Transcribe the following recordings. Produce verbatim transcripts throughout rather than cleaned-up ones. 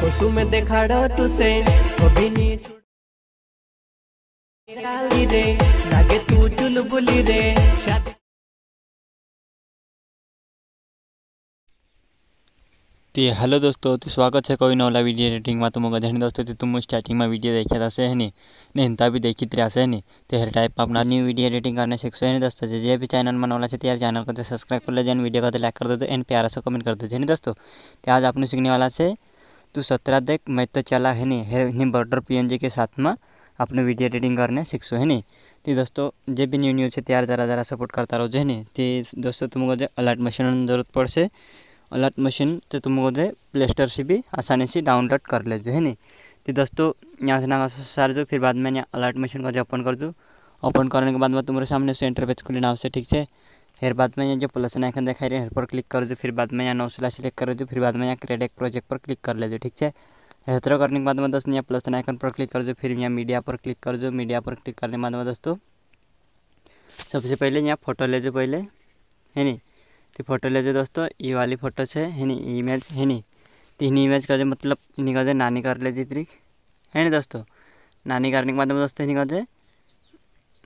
खुशू में देखा रो तुसे कभी नहीं छुड़ी रे, लागे तू चुलबुली रे। ते हेलो दोस्तों, ते स्वागत है कोई नवला वीडियो एडिटिंग में। तुमको जैसे दोस्तों ते तुम स्टार्टिंग में वीडियो देखा था से नहीं नेता भी देखी तरह से नहीं ते हर टाइप अपना न्यू वीडियो एडिटिंग करने सीखो है नहीं दोस्तों। जे भी चैनल में नवला है यार चैनल को सब्सक्राइब कर लेते, वीडियो को तो लाइक कर दो एंड प्यारा से कमेंट कर दो है नहीं दोस्तों। तो आज आपने सीखने वाला से तू सत्रह देख मैं तो चला है नहीं बॉर्डर पीएनजी के साथ में अपने वीडियो एडिटिंग करने सीखो है नहीं। तो दोस्तों जे भी न्यू न्यूज है यार जरा जरा सपोर्ट करता रहो है नहीं। तो दोस्तों तुमको जो अलर्ट मशीन जरूरत पड़ से अलर्ट मशीन तो तुमको जो प्ले स्टोर से भी आसानी से डाउनलोड कर ले जो है नहीं। तो दोस्तों यहाँ से ना सार जो फिर बाद में यहाँ अलर्ट मशीन को जो ओपन कर दूँ। ओपन करने के बाद में तुम्हारे सामने से इंटरफेस खुले नाव से ठीक से फिर बाद में यहाँ जो प्लसन आइकन दिखाई रहे हैं पर क्लिक कर दो। फिर बाद में यहाँ नौसला सिलेक्ट कर दो। फिर बाद में यहाँ क्रिएट एक प्रोजेक्ट पर क्लिक कर ले ठीक है। हेतरा करने के बाद में दोस्तों यहाँ प्लसन आइकन पर क्लिक कर दो। फिर यहाँ मीडिया पर क्लिक कर दो। मीडिया पर क्लिक करने के बाद में दोस्तों सबसे पहले यहाँ फोटो ले जो पहले है नहीं। तो फोटो ले जो दोस्तों ये वाली फोटो से है नहीं इमेज है नहीं। तीन इमेज का जो मतलब इन्हीं का जो नानी कर ले त्रिक है नहीं दोस्तों। नानी करने के बाद में दोस्तों इन्हीं का जो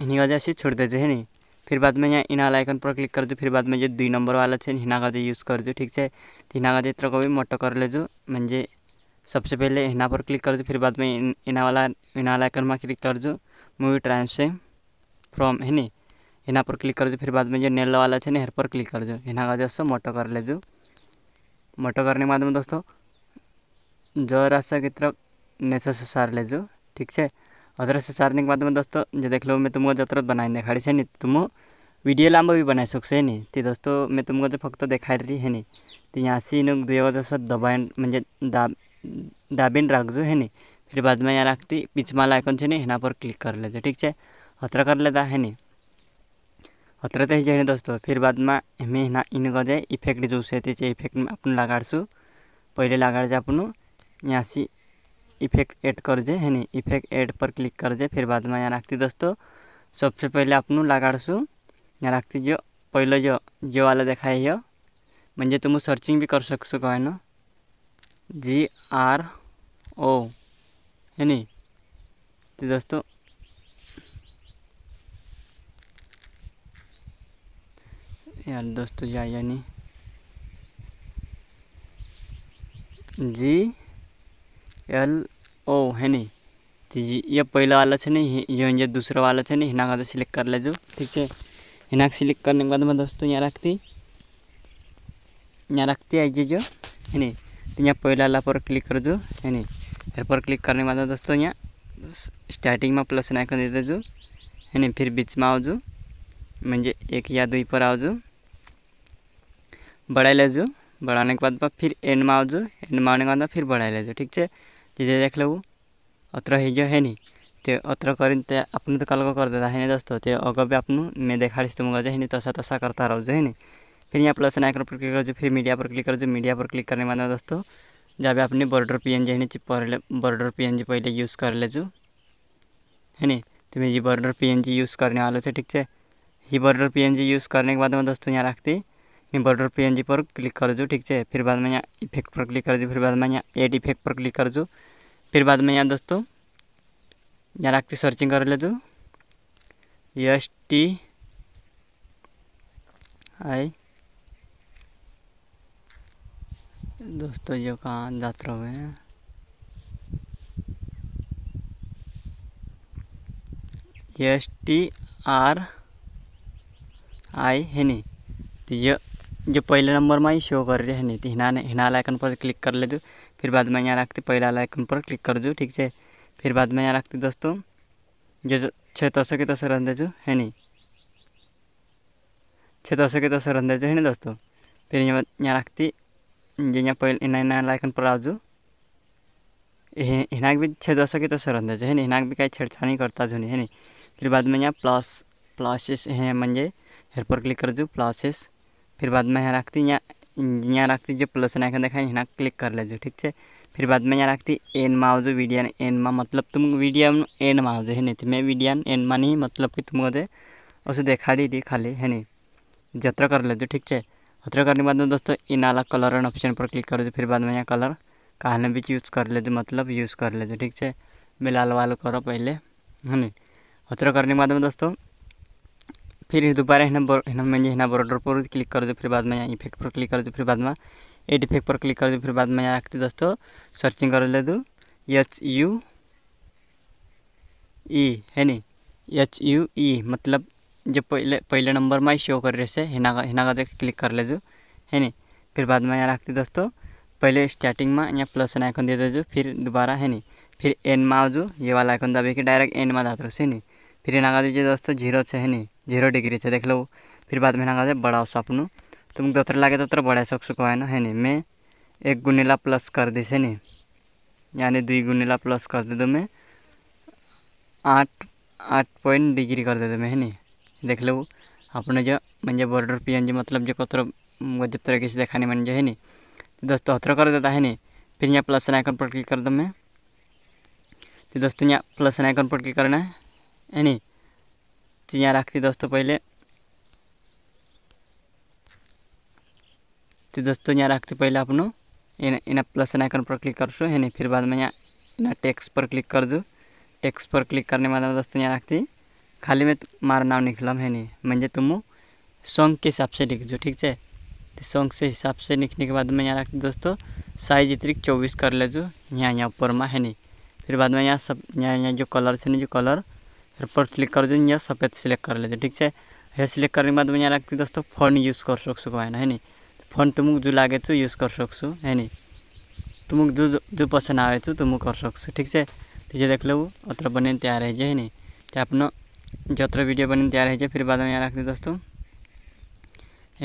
इन्हीं का जो ऐसे छोड़ देते है नहीं। फिर बाद में यहाँ इनहाल आइकन पर क्लिक कर दो। फिर बाद में जो दुई नंबर वाला है हिना का जो यूज़ कर दो ठीक है। हिना का जो इतना को भी मोटो कर ले जो मंजे सबसे पहले हिना पर क्लिक कर दो। फिर बाद में इना वाला इनहाल आइकन में क्लिक कर दो। मूवी ट्राइम से फ्रॉम है नहीं हिना पर क्लिक कर दो। फिर बाद में जो नेल वाला है हेयर पर क्लिक कर दो। हिना का जैसे मोटो कर ले जो मोटो करने के बाद में दोस्तों जरा सा की तरफ नेचर से सार ले जो ठीक है। अदर से सारने के बाद में दोस्तों जो देख लो मैं तुमको जतरत बनाई दिखाई से नहीं तुम वीडियो लांबा भी बना सकते है नहीं। तो दोस्तों मैं तुमको जो फक्त दिखाई रही है नहीं। तो यहाँ से इन दुगो जैसा दबाइन म्हणजे दाब दाबीन राख जो है नहीं। फिर बाद में यहाँ रखती पिछमाला आइकन से नहीं हिना पर क्लिक कर ले ठीक है। हतरा कर लेता है नहीं हतरा तो है दोस्तों। फिर बाद में हमें हिना इनको जो इफेक्ट जो है तो इफेक्ट में अपन लगाड़ू पहले लगाड़ अपन यहाँ से इफेक्ट ऐड कर जे है नहीं। इफेक्ट ऐड पर क्लिक कर जे। फिर बाद में यहाँ रखती दोस्तों सबसे पहले अपन लगाड़ू यहाँ रखती जो पहले जो जो वाला दिखाए यो म्हणजे तुम सर्चिंग भी कर सकसो है ना जी आर ओ है नहीं। तो दोस्तों यार दोस्तों या यानी जी एल ओ है नहीं। तो ये पहला वाला है नहीं ये दूसरा वाला है नहीं हिना का तो सिलेक्ट कर ले जो ठीक है। हिना को सिलेक्ट करने के बाद में दोस्तों यहाँ रखती यहाँ रखती है जो है नहीं। तो यहाँ पहला वाला पर क्लिक कर दो है नहीं। यहाँ पर क्लिक करने के बाद में दोस्तों यहाँ स्टार्टिंग में प्लस आइकन दे दे जो है नहीं। फिर बीच में आओ जो मुझे एक या दो पर आओ जो बढ़ा ले जो बढ़ाने के बाद फिर एंड में आओ जो एंड में आने के बाद फिर बढ़ा ले जो ठीक है। जैसे देख लो अत्र ही जो है नहीं। तो अत्र कर अपने तो कल को कर देता है नहीं दोस्तों। तो अगर भी अपन मैं देखा तुमको जो है नहीं तसा तसा करता रहो जो है नहीं। फिर यहाँ प्लस आइकन पर क्लिक कर जो। फिर मीडिया पर क्लिक कर जो। मीडिया पर क्लिक करने के बाद दोस्तों जब अपने बॉर्डर पीएनजी है नहीं पहले बॉर्डर पीएनजी पहले यूज़ कर ले जो है नहीं। तो मैं ये बॉर्डर पीएनजी यूज़ करने वाले थे ठीक है। ये बॉर्डर पीएनजी यूज़ करने के बाद में दोस्तों यहाँ रखती बॉर्डर पीएनजी पर क्लिक कर दो ठीक है। फिर बाद में यहाँ इफेक्ट पर क्लिक कर दो। फिर बाद में यहाँ एड इफेक्ट पर क्लिक कर दो। फिर बाद में यहाँ दोस्तों यहाँ रखती सर्चिंग कर ले जो एस टी आई दोस्तों जो कहाँ जात रहे हैं एस टी आर आई है नहीं। तो ये जो पहले नंबर में ही शो कर रहे हैं नहीं। तो हिना हिना आइकन पर क्लिक कर ले जो। फिर बाद में यहाँ रखती पहला आइकन पर क्लिक कर दो ठीक है। फिर बाद में यहाँ रखती दोस्तों जो छः तसों के तसों रंधे जो है नहीं छः तसों के तसों रंधे जो है नहीं दोस्तों। फिर यहाँ यहाँ रखती जो यहाँ पहले हिना आइकन पर आ जो हिना भी छः तसों के तसों रंधे जो है नहीं। हिना भी कहीं छेड़छाड़ी करता जो नहीं है नहीं। फिर बाद में यहाँ प्लस प्लसेस हैं मंजे हेयर पर क्लिक कर दो प्लसेस। फिर बाद में यहाँ रखती यहाँ यहाँ रखती जो प्लस आइकन देखा यहाँ क्लिक कर ले जो ठीक है। फिर बाद में यहाँ रखती एन माओ जो वीडियो एन मा मतलब तुम वीडियो एन माओ जो है नहीं। तो मैं वीडियो एन मा नहीं मतलब कि तुमको जो उसे देखा दी खाली है नहीं जतरा कर ले जो ठीक है। जतरा करने के बाद में दोस्तों इन आला कलर एंड ऑप्शन पर क्लिक कर दो। फिर बाद में यहाँ कलर कहने बीच यूज कर ले मतलब यूज़ कर ले। ठीक है, मैं लाल वाल करो पहले है नी। उतरा करने के बाद में दोस्तों फिर दोबारा है मैंने है ना बॉर्डर पर क्लिक कर दो, फिर बाद में यहाँ इफेक्ट पर क्लिक कर दो, फिर बाद में एड इफेक्ट पर क्लिक कर दो, फिर बाद में यहाँ आती दोस्तों सर्चिंग कर ले दो एच यू ई है नी, एच यू ई मतलब जो पहले पहले नंबर में शो कर रहे से हिना हिना का देख क्लिक कर ले जो है नी। फिर बाद में यहाँ रखते दोस्तों पहले स्टार्टिंग में यहाँ प्लस एन आइकन दे दो जो, फिर दोबारा है नी फिर एन में जो ये वाला आइकन दबे के डायरेक्ट एन में जाते है नी। फिर यहाँ का दीजिए दोस्तों जीरो है नी, जीरो डिग्री है देख लो। फिर बाद में यहाँ का बढ़ाओ सपनू तुम जत्र लगे तत्र बढ़ा सकसो है ना है नी। मैं एक गुनेला प्लस कर दी है नी, यानी दुई गुनेला प्लस कर दे दो मैं आठ आठ पॉइंट डिग्री कर दे दो मैं है नी। देख लो अपने जो मंजे बॉर्डर पीएनजी मतलब जो कतरो गजब तरीके से दिखाने मन जो है नी दोस्तों हतरा कर देता है नी। फिर यहाँ प्लस आइकन पर क्लिक कर दो मैं, तो दोस्तों यहाँ प्लस आइकन पर क्लिक करना है है नी। तो यहाँ रखती दोस्तों पहले तो दोस्तों यहाँ रखते पहले अपनों इना प्लस आइकन पर क्लिक कर सो है नी। फिर बाद में यहाँ इना टेक्स पर क्लिक कर दो, टेक्स पर क्लिक करने के बाद दोस्तों यहाँ रखती खाली में मारा नाम निकलम है नी। मंजे तुम सॉन्ग के हिसाब से लिख जो, ठीक है सॉन्ग से हिसाब से लिखने के बाद में यहाँ रखती दोस्तों साइज इतनी चौबीस कर ले जो यहाँ यहाँ ऊपर में है नी। फिर बाद में यहाँ सब यहाँ यहाँ जो कलर है नी जो कलर पर क्लिक कर जो यहाँ सफ़ेद सिलेक्ट कर लेते। ठीक है, यह सिलेक्ट करने के बाद में यहाँ रखती दोस्तों फोन यूज़ कर सकसो है ना है नी। फोन तुम जो लगे तो यूज़ कर सकसो है नी, तुमको जो जो पसंद आए तो तुम कर सकसो। ठीक है, तुझे देख लो अत्र बने तैयार रह जाए है नी। तो अपना जत्र वीडियो बने तैयार रह जाए। फिर बाद में यहाँ रखते दोस्तों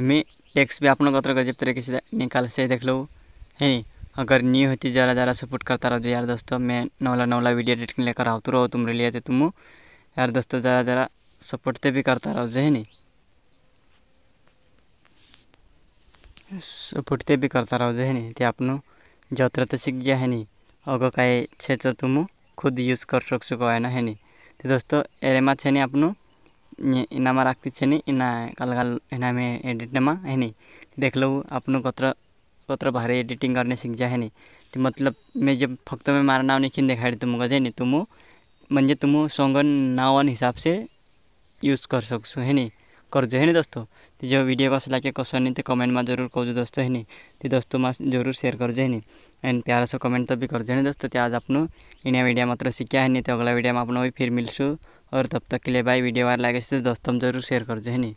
मैं टेक्स्ट भी अपना कतरा गजब तरीके से निकाल से देख लो है नी। अगर न्यू होती ज़रा ज़रा सपोर्ट करता रहो यार दोस्तों, मैं नौला नौला वीडियो एडिटिंग लेकर आते रहो तुम लिए थे तुम यार दोस्तों ज़रा ज़रा सपोर्टते भी करता रहो जो है नी, सपोर्टते भी करता रहो जो है नी। तो आपनों जत्र तो सीख गया है नी, अगर कहीं छे तो तुम खुद यूज़ कर सकसो है ना है नी। तो दोस्तों एरेमा छे नी आपनों इनामा रखती छे नी इना कल इना में एडिटमा है नी। देख लो आपनों कतरा कतरा भारी एडिटिंग करने सीख जाए है नी। तो मतलब मैं जब फक्त में मारा नाव नहीं दिखाई तुमको जे नी, तुम मंजे तुम सॉन्ग नावन हिसाब से यूज कर सकसो है नी करजो है नी दोस्तों। तो जो वीडियो कसो लगे कसो नहीं तो कमेंट में जरूर कहजो दोस्तों है नी। तो दोस्तों में जरूर शेयर करजो है नी एंड प्यारा सो कमेंट तो भी करजो है नी दोस्तों। तो आज आपनों इन्हें वीडियो मात्र सीखा है नी, तो अगला वीडियो में आपनों फिर मिलसू और तब तक के लिए बाय। वीडियो वार लगे तो दोस्तों जरूर शेयर करजो है नी।